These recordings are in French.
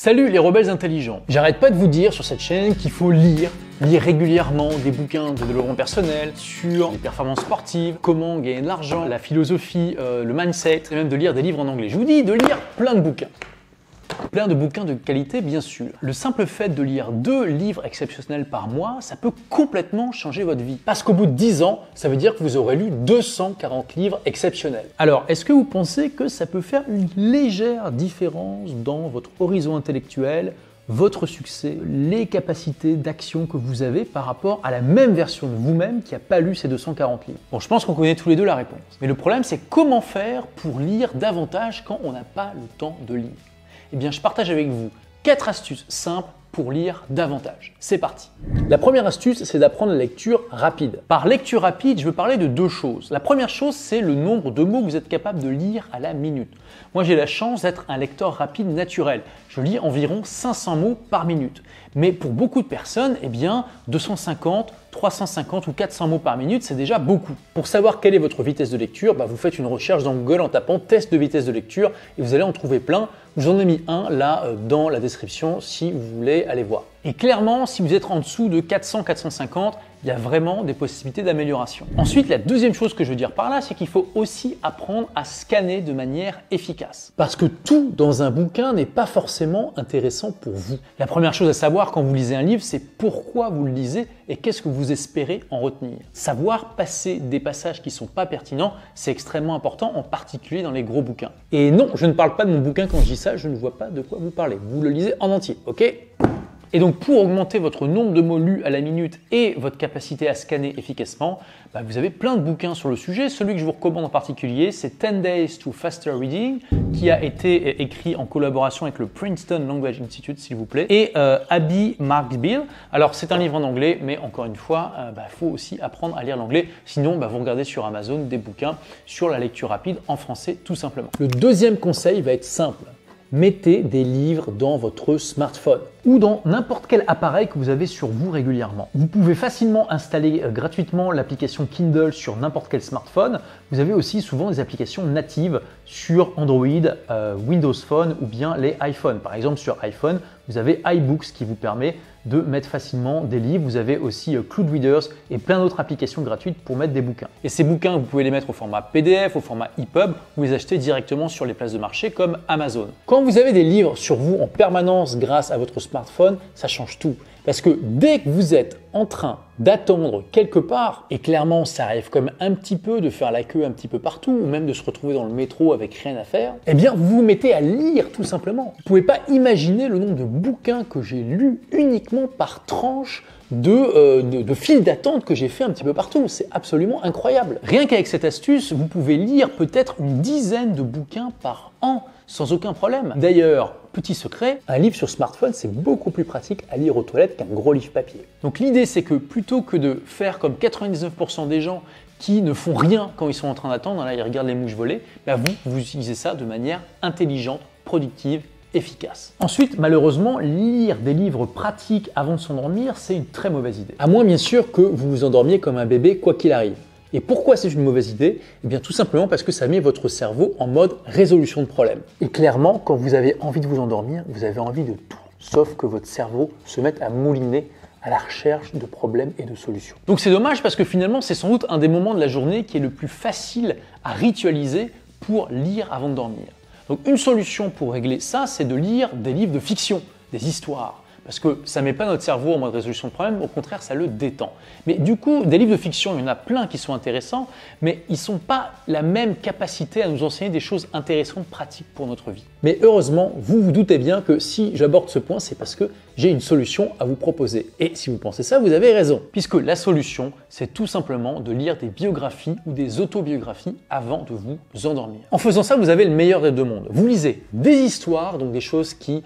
Salut les rebelles intelligents. J'arrête pas de vous dire sur cette chaîne qu'il faut lire régulièrement des bouquins de développement personnel, sur les performances sportives, comment gagner de l'argent, la philosophie, le mindset, et même de lire des livres en anglais. Je vous dis de lire plein de bouquins. Plein de bouquins de qualité, bien sûr. Le simple fait de lire 2 livres exceptionnels par mois, ça peut complètement changer votre vie. Parce qu'au bout de 10 ans, ça veut dire que vous aurez lu 240 livres exceptionnels. Alors, est-ce que vous pensez que ça peut faire une légère différence dans votre horizon intellectuel, votre succès, les capacités d'action que vous avez par rapport à la même version de vous-même qui n'a pas lu ces 240 livres? Bon, je pense qu'on connaît tous les deux la réponse. Mais le problème, c'est comment faire pour lire davantage quand on n'a pas le temps de lire? Eh bien, je partage avec vous 4 astuces simples pour lire davantage. C'est parti. La première astuce, c'est d'apprendre la lecture rapide. Par lecture rapide, je veux parler de 2 choses. La première chose, c'est le nombre de mots que vous êtes capable de lire à la minute. Moi, j'ai la chance d'être un lecteur rapide naturel. Je lis environ 500 mots par minute. Mais pour beaucoup de personnes, eh bien, 250, 350 ou 400 mots par minute, c'est déjà beaucoup. Pour savoir quelle est votre vitesse de lecture, vous faites une recherche dans Google en tapant « test de vitesse de lecture » et vous allez en trouver plein. J'en ai mis un là dans la description si vous voulez aller voir. Et clairement, si vous êtes en dessous de 400, 450, il y a vraiment des possibilités d'amélioration. Ensuite, la deuxième chose que je veux dire par là, c'est qu'il faut aussi apprendre à scanner de manière efficace. Parce que tout dans un bouquin n'est pas forcément intéressant pour vous. La première chose à savoir quand vous lisez un livre, c'est pourquoi vous le lisez et qu'est-ce que vous espérez en retenir. Savoir passer des passages qui ne sont pas pertinents, c'est extrêmement important, en particulier dans les gros bouquins. Et non, je ne parle pas de mon bouquin quand je dis ça, je ne vois pas de quoi vous parlez. Vous le lisez en entier, ok ? Et donc, pour augmenter votre nombre de mots lus à la minute et votre capacité à scanner efficacement, vous avez plein de bouquins sur le sujet. Celui que je vous recommande en particulier, c'est 10 Days to Faster Reading, qui a été écrit en collaboration avec le Princeton Language Institute, s'il vous plaît, et Abby Marksbill. Alors, c'est un livre en anglais, mais encore une fois, faut aussi apprendre à lire l'anglais. Sinon, vous regardez sur Amazon des bouquins sur la lecture rapide en français, tout simplement. Le deuxième conseil va être simple. Mettez des livres dans votre smartphone ou dans n'importe quel appareil que vous avez sur vous régulièrement. Vous pouvez facilement installer gratuitement l'application Kindle sur n'importe quel smartphone. Vous avez aussi souvent des applications natives sur Android, Windows Phone ou bien les iPhones. Par exemple, sur iPhone, vous avez iBooks qui vous permet de mettre facilement des livres. Vous avez aussi Cloud Readers et plein d'autres applications gratuites pour mettre des bouquins. Et ces bouquins, vous pouvez les mettre au format PDF, au format EPUB ou les acheter directement sur les places de marché comme Amazon. Quand vous avez des livres sur vous en permanence grâce à votre smartphone, ça change tout. Parce que dès que vous êtes en train d'attendre quelque part, et clairement ça arrive comme un petit peu de faire la queue un petit peu partout, ou même de se retrouver dans le métro avec rien à faire, eh bien vous vous mettez à lire tout simplement. Vous pouvez pas imaginer le nombre de bouquins que j'ai lus uniquement par tranche de file d'attente que j'ai fait un petit peu partout. C'est absolument incroyable. Rien qu'avec cette astuce, vous pouvez lire peut-être une dizaine de bouquins par an sans aucun problème. D'ailleurs, petit secret, un livre sur smartphone, c'est beaucoup plus pratique à lire aux toilettes qu'un gros livre papier. Donc l'idée, c'est que plutôt que de faire comme 99% des gens qui ne font rien quand ils sont en train d'attendre, là ils regardent les mouches voler, vous utilisez ça de manière intelligente, productive, efficace. Ensuite, malheureusement, lire des livres pratiques avant de s'endormir, c'est une très mauvaise idée. À moins bien sûr que vous vous endormiez comme un bébé quoi qu'il arrive. Et pourquoi c'est une mauvaise idée? Eh bien tout simplement parce que ça met votre cerveau en mode résolution de problème. Et clairement, quand vous avez envie de vous endormir, vous avez envie de tout, sauf que votre cerveau se mette à mouliner à la recherche de problèmes et de solutions. Donc c'est dommage parce que finalement, c'est sans doute un des moments de la journée qui est le plus facile à ritualiser pour lire avant de dormir. Donc une solution pour régler ça, c'est de lire des livres de fiction, des histoires. Parce que ça ne met pas notre cerveau en mode résolution de problème, au contraire, ça le détend. Mais du coup, des livres de fiction, il y en a plein qui sont intéressants, mais ils n'ont pas la même capacité à nous enseigner des choses intéressantes, pratiques pour notre vie. Mais heureusement, vous vous doutez bien que si j'aborde ce point, c'est parce que j'ai une solution à vous proposer. Et si vous pensez ça, vous avez raison. Puisque la solution, c'est tout simplement de lire des biographies ou des autobiographies avant de vous endormir. En faisant ça, vous avez le meilleur des deux mondes. Vous lisez des histoires, donc des choses qui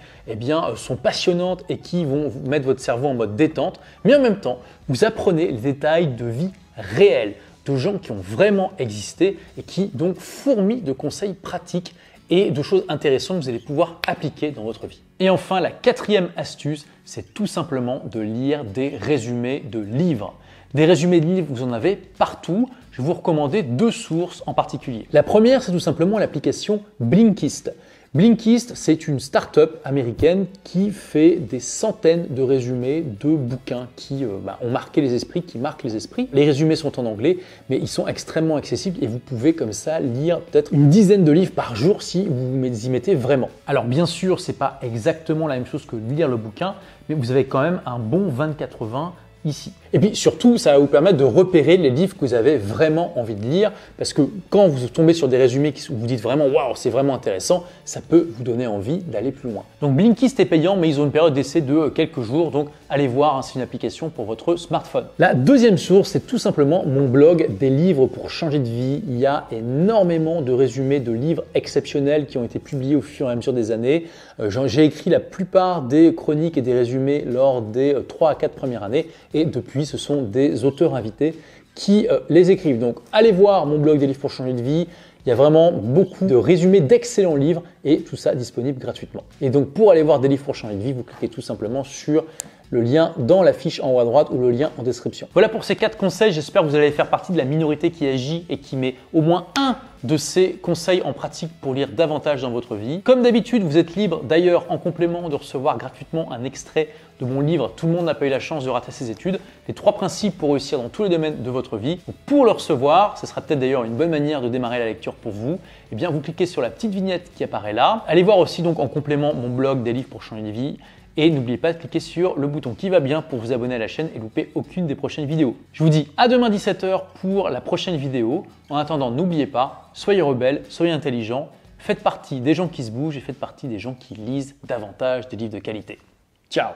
sont passionnantes et qui vont vous mettre votre cerveau en mode détente, mais en même temps, vous apprenez les détails de vie réelle, de gens qui ont vraiment existé et qui donc fourmillent de conseils pratiques et de choses intéressantes que vous allez pouvoir appliquer dans votre vie. Et enfin, la 4e astuce, c'est tout simplement de lire des résumés de livres. Des résumés de livres, vous en avez partout. Je vais vous recommander 2 sources en particulier. La première, c'est tout simplement l'application Blinkist. Blinkist, c'est une start-up américaine qui fait des centaines de résumés de bouquins qui ont marqué les esprits, qui marquent les esprits. Les résumés sont en anglais, mais ils sont extrêmement accessibles et vous pouvez comme ça lire peut-être une dizaine de livres par jour si vous y mettez vraiment. Alors bien sûr, c'est pas exactement la même chose que lire le bouquin, mais vous avez quand même un bon 20-80 ici. Et puis surtout, ça va vous permettre de repérer les livres que vous avez vraiment envie de lire, parce que quand vous tombez sur des résumés où vous dites vraiment waouh, c'est vraiment intéressant, ça peut vous donner envie d'aller plus loin. Donc Blinkist est payant, mais ils ont une période d'essai de quelques jours, donc allez voir, hein, c'est une application pour votre smartphone. La deuxième source, c'est tout simplement mon blog des livres pour changer de vie. Il y a énormément de résumés de livres exceptionnels qui ont été publiés au fur et à mesure des années. J'ai écrit la plupart des chroniques et des résumés lors des 3 à 4 premières années. Et depuis, ce sont des auteurs invités qui les écrivent. Donc, allez voir mon blog des livres pour changer de vie. Il y a vraiment beaucoup de résumés d'excellents livres et tout ça disponible gratuitement. Et donc, pour aller voir des livres pour changer de vie, vous cliquez tout simplement sur le lien dans la fiche en haut à droite ou le lien en description. Voilà pour ces 4 conseils. J'espère que vous allez faire partie de la minorité qui agit et qui met au moins un de ces conseils en pratique pour lire davantage dans votre vie. Comme d'habitude, vous êtes libre d'ailleurs en complément de recevoir gratuitement un extrait de mon livre « Tout le monde n'a pas eu la chance de rater ses études », les 3 principes pour réussir dans tous les domaines de votre vie. Donc pour le recevoir, ce sera peut-être d'ailleurs une bonne manière de démarrer la lecture pour vous, eh bien vous cliquez sur la petite vignette qui apparaît là. Allez voir aussi donc en complément mon blog des livres pour changer de vie. Et n'oubliez pas de cliquer sur le bouton qui va bien pour vous abonner à la chaîne et louper aucune des prochaines vidéos. Je vous dis à demain 17 h pour la prochaine vidéo. En attendant, n'oubliez pas, soyez rebelles, soyez intelligents, faites partie des gens qui se bougent et faites partie des gens qui lisent davantage des livres de qualité. Ciao!